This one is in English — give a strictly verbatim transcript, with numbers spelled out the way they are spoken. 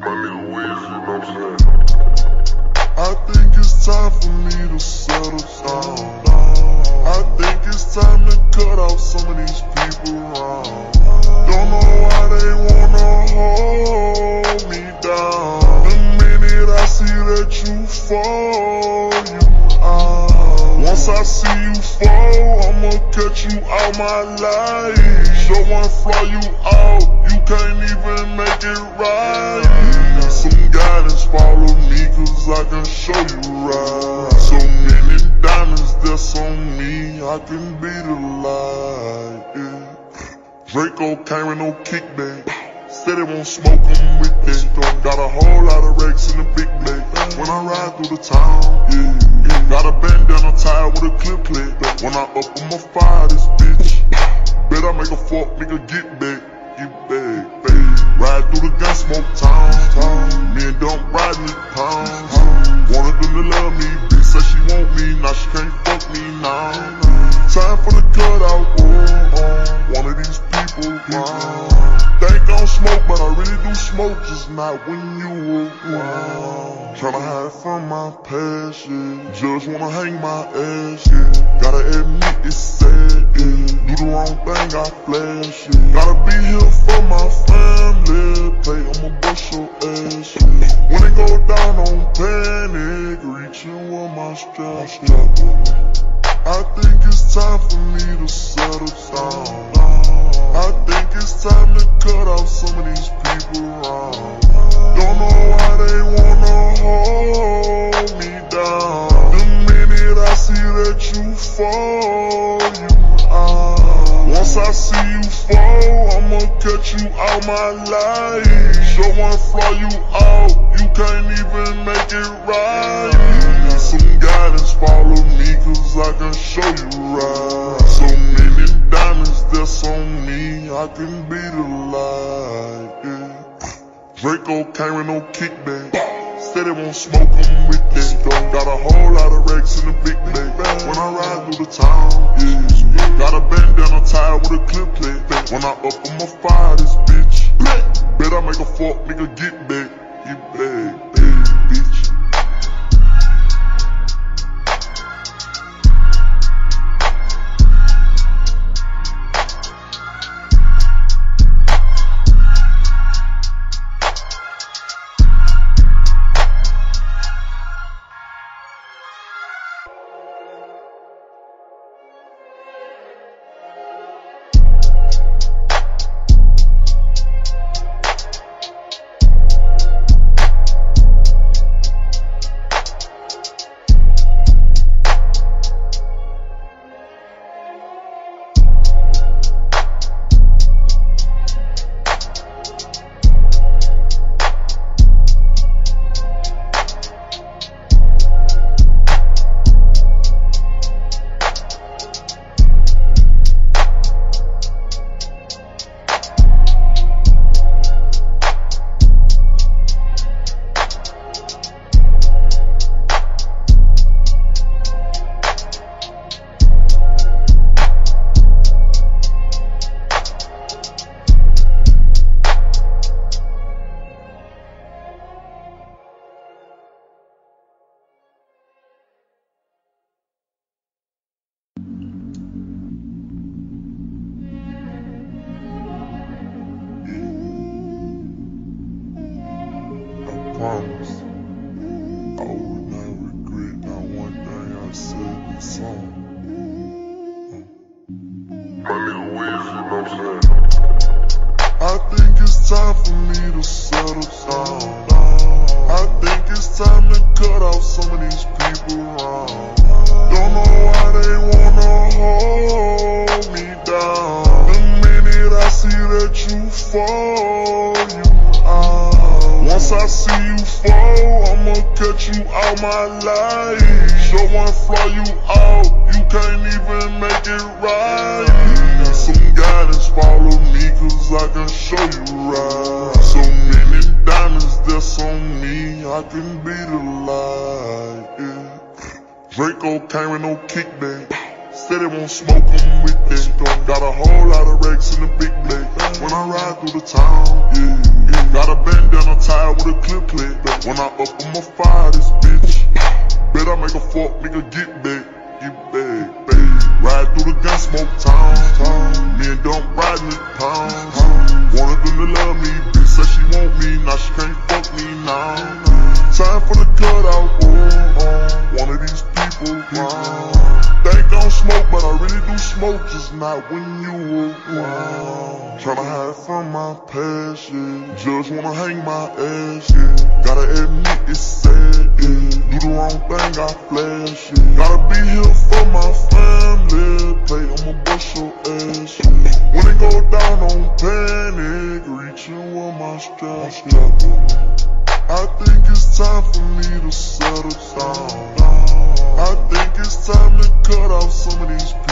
My nigga Wiz, you know what I'm saying? I think it's time for me to settle down. I think it's time to cut out some of these people around. Don't know why they wanna hold me down. The minute I see that you fall, you out. Once I see you fall, I'ma cut you out my life. Show one flaw, you out. You can't even make it right. Some guidance, follow me, cause I can show you right. So many diamonds that's on me, I can be the light, yeah. Draco came with no kickback. Said it won't smoke him with that. Got a whole lot of racks in the big blade. When I ride through the town, yeah, yeah. Got a bandana tied with a clip plate. When I up, I'ma fire this bitch. Bet I make a fork, make a get back. Get back, babe. Ride through the gun smoke town. Me and Dump riding the pounds. Wanted them to love me, bitch. Said she want me, now she can't fuck me now. Time for the cutout, oh, oh. One of these people, wow. Think I don't smoke, but I really do smoke, just not when you around. Tryna hide from my passion, yeah. Just wanna hang my ass, yeah. Gotta admit it's sad, yeah. Do the wrong thing, I flash, yeah. Gotta be here for my family, play, I'ma bust your ass, yeah. When it go down, don't panic, reaching with my strap, yeah. I think it's time for me to settle down. I think it's time to cut out some of these people around. Don't know why they wanna hold me down. The minute I see that you fall, you out. Once I see you fall, I'ma cut you out my life. Show one flaw, you out. You can't even make it right. Some guidance, follow me, cause I can show you right. So many diamonds that's on me, I can be the light, yeah. Draco came with no kickback. Said it won't smoke him with that. Got a whole lot of racks in the big bag. When I ride through the town, yeah. Got a bandana tied with a clip plate. When I up, I'ma fire this bitch. Bet I make a fork, nigga, get back. Get back, baby, bitch. that it won't smoke them with that. Got a whole lot of racks in the big blade. When I ride through the town, yeah, yeah. Got a bandana tied with a clip clip. When I up, I'ma fire this bitch. Bet I make a fork, make a get back. Get back, babe. Ride through the gun smoke town, town. Me and Dump riding it pound. Wanted them to love me, bitch said she want me. Now she can't fuck me now. Time for the cutout, oh, one of these people round. They don't smoke, but I really do smoke, just not when you around. Tryna hide from my past, yeah. Judge wanna hang my ass, yeah. Gotta admit it's sad, yeah. Do the wrong thing, I flash, yeah. Gotta be here for my family. Play, I'ma bust your ass, yeah. When it go down, don't panic. Reaching with my straps, yeah. I think it's time for me to settle down. I think it's time to cut off some of these people.